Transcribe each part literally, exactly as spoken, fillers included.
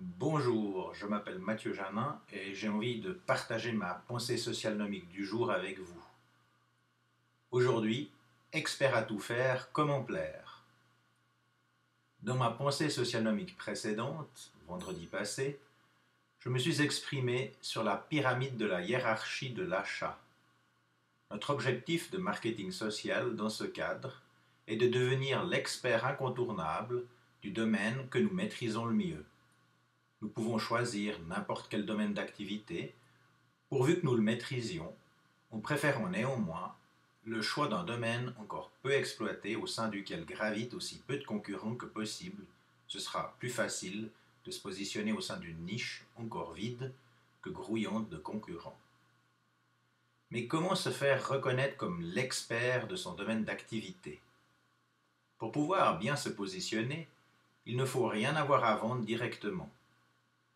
Bonjour, je m'appelle Mathieu Janin et j'ai envie de partager ma pensée socialnomique du jour avec vous. Aujourd'hui, expert à tout faire, comment plaire? Dans ma pensée socialnomique précédente, vendredi passé, je me suis exprimé sur la pyramide de la hiérarchie de l'achat. Notre objectif de marketing social dans ce cadre est de devenir l'expert incontournable du domaine que nous maîtrisons le mieux. Nous pouvons choisir n'importe quel domaine d'activité, pourvu que nous le maîtrisions, en préférant néanmoins le choix d'un domaine encore peu exploité au sein duquel gravitent aussi peu de concurrents que possible. Ce sera plus facile de se positionner au sein d'une niche encore vide que grouillante de concurrents. Mais comment se faire reconnaître comme l'expert de son domaine d'activité? Pour pouvoir bien se positionner, il ne faut rien avoir à vendre directement.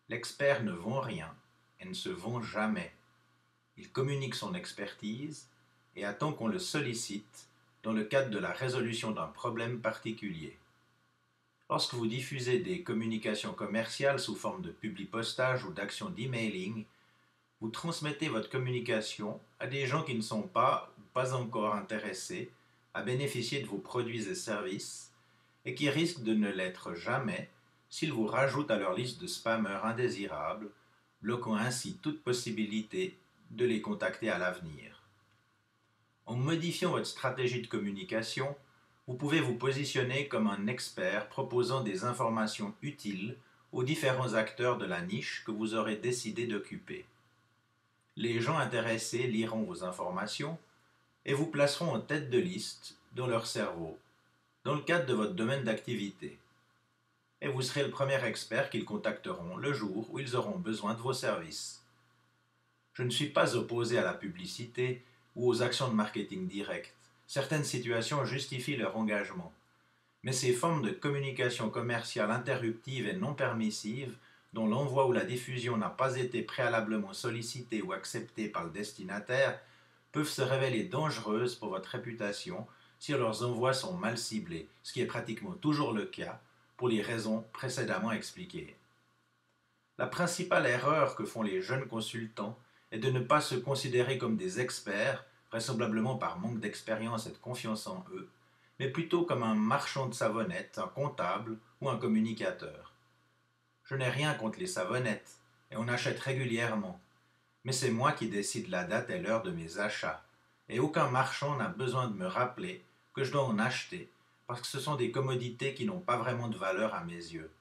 L'expert ne vend rien et ne se vend jamais. Il communique son expertise et attend qu'on le sollicite dans le cadre de la résolution d'un problème particulier. Lorsque vous diffusez des communications commerciales sous forme de publipostage ou d'actions d'emailing, vous transmettez votre communication à des gens qui ne sont pas ou pas encore intéressés à bénéficier de vos produits et services et qui risquent de ne l'être jamais s'ils vous rajoutent à leur liste de spammers indésirables, bloquant ainsi toute possibilité de les contacter à l'avenir. En modifiant votre stratégie de communication, vous pouvez vous positionner comme un expert proposant des informations utiles aux différents acteurs de la niche que vous aurez décidé d'occuper. Les gens intéressés liront vos informations et vous placeront en tête de liste dans leur cerveau, dans le cadre de votre domaine d'activité. Et vous serez le premier expert qu'ils contacteront le jour où ils auront besoin de vos services. Je ne suis pas opposé à la publicité ou aux actions de marketing direct. Certaines situations justifient leur engagement. Mais ces formes de communication commerciale interruptive et non permissive, dont l'envoi ou la diffusion n'a pas été préalablement sollicité ou accepté par le destinataire, peuvent se révéler dangereuses pour votre réputation si leurs envois sont mal ciblés, ce qui est pratiquement toujours le cas, pour les raisons précédemment expliquées. La principale erreur que font les jeunes consultants est de ne pas se considérer comme des experts, vraisemblablement par manque d'expérience et de confiance en eux, mais plutôt comme un marchand de savonnettes, un comptable ou un communicateur. Je n'ai rien contre les savonnettes, et on achète régulièrement, mais c'est moi qui décide la date et l'heure de mes achats, et aucun marchand n'a besoin de me rappeler que je dois en acheter, parce que ce sont des commodités qui n'ont pas vraiment de valeur à mes yeux.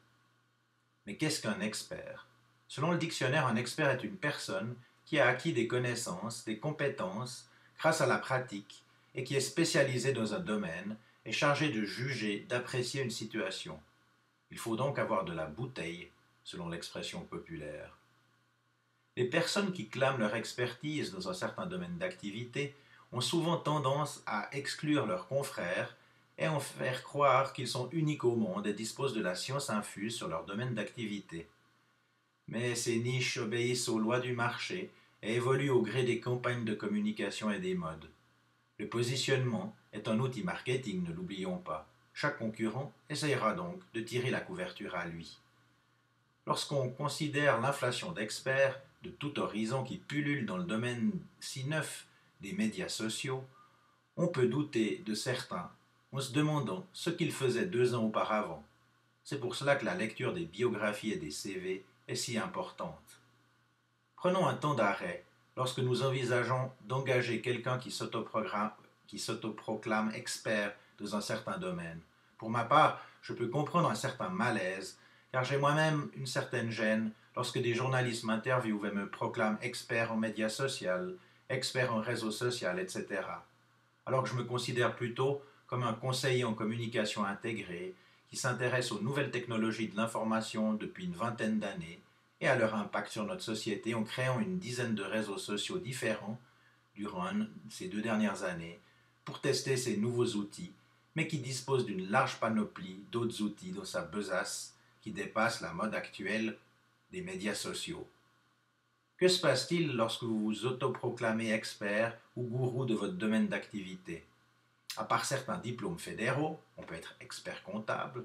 Mais qu'est-ce qu'un expert? Selon le dictionnaire, un expert est une personne qui a acquis des connaissances, des compétences, grâce à la pratique, et qui est spécialisée dans un domaine et chargée de juger, d'apprécier une situation. Il faut donc avoir de la bouteille, selon l'expression populaire. Les personnes qui clament leur expertise dans un certain domaine d'activité ont souvent tendance à exclure leurs confrères et en faire croire qu'ils sont uniques au monde et disposent de la science infuse sur leur domaine d'activité. Mais ces niches obéissent aux lois du marché et évoluent au gré des campagnes de communication et des modes. Le positionnement est un outil marketing, ne l'oublions pas. Chaque concurrent essayera donc de tirer la couverture à lui. Lorsqu'on considère l'inflation d'experts de tout horizon qui pullule dans le domaine si neuf des médias sociaux, on peut douter de certains en se demandant ce qu'il faisait deux ans auparavant. C'est pour cela que la lecture des biographies et des C V est si importante. Prenons un temps d'arrêt lorsque nous envisageons d'engager quelqu'un qui s'autoproclame expert dans un certain domaine. Pour ma part, je peux comprendre un certain malaise, car j'ai moi-même une certaine gêne lorsque des journalistes m'interviewent et me proclament expert en médias sociaux, expert en réseau social, et cetera. Alors que je me considère plutôt comme un conseiller en communication intégrée qui s'intéresse aux nouvelles technologies de l'information depuis une vingtaine d'années et à leur impact sur notre société en créant une dizaine de réseaux sociaux différents durant ces deux dernières années pour tester ces nouveaux outils, mais qui dispose d'une large panoplie d'autres outils dans sa besace qui dépasse la mode actuelle des médias sociaux. Que se passe-t-il lorsque vous vous autoproclamez expert ou gourou de votre domaine d'activité ? À part certains diplômes fédéraux, on peut être expert comptable,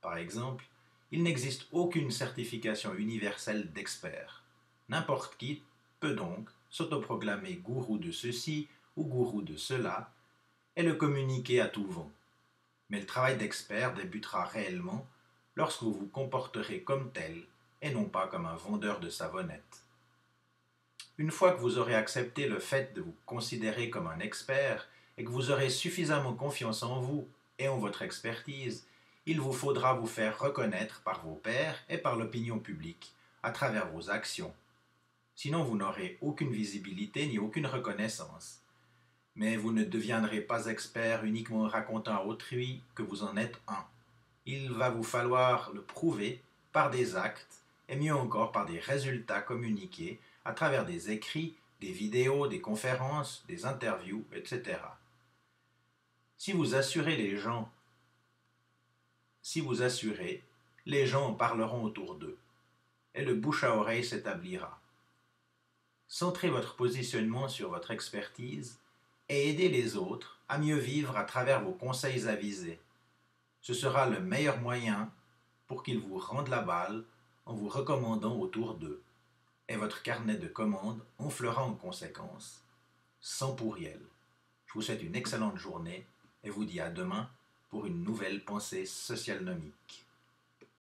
par exemple, Il n'existe aucune certification universelle d'expert. N'importe qui peut donc s'autoproclamer gourou de ceci ou gourou de cela et le communiquer à tout vent. Mais le travail d'expert débutera réellement lorsque vous vous comporterez comme tel et non pas comme un vendeur de savonnettes. Une fois que vous aurez accepté le fait de vous considérer comme un expert et que vous aurez suffisamment confiance en vous et en votre expertise, il vous faudra vous faire reconnaître par vos pairs et par l'opinion publique, à travers vos actions. Sinon, vous n'aurez aucune visibilité ni aucune reconnaissance. Mais vous ne deviendrez pas expert uniquement en racontant à autrui que vous en êtes un. Il va vous falloir le prouver par des actes, et mieux encore par des résultats communiqués à travers des écrits, des vidéos, des conférences, des interviews, et cetera. Si vous assurez les gens, si vous assurez, les gens en parleront autour d'eux, et le bouche à oreille s'établira. Centrez votre positionnement sur votre expertise et aidez les autres à mieux vivre à travers vos conseils avisés. Ce sera le meilleur moyen pour qu'ils vous rendent la balle en vous recommandant autour d'eux, et votre carnet de commandes enflera en conséquence. Sans pourriel. Je vous souhaite une excellente journée et vous dis à demain pour une nouvelle pensée socialnomique.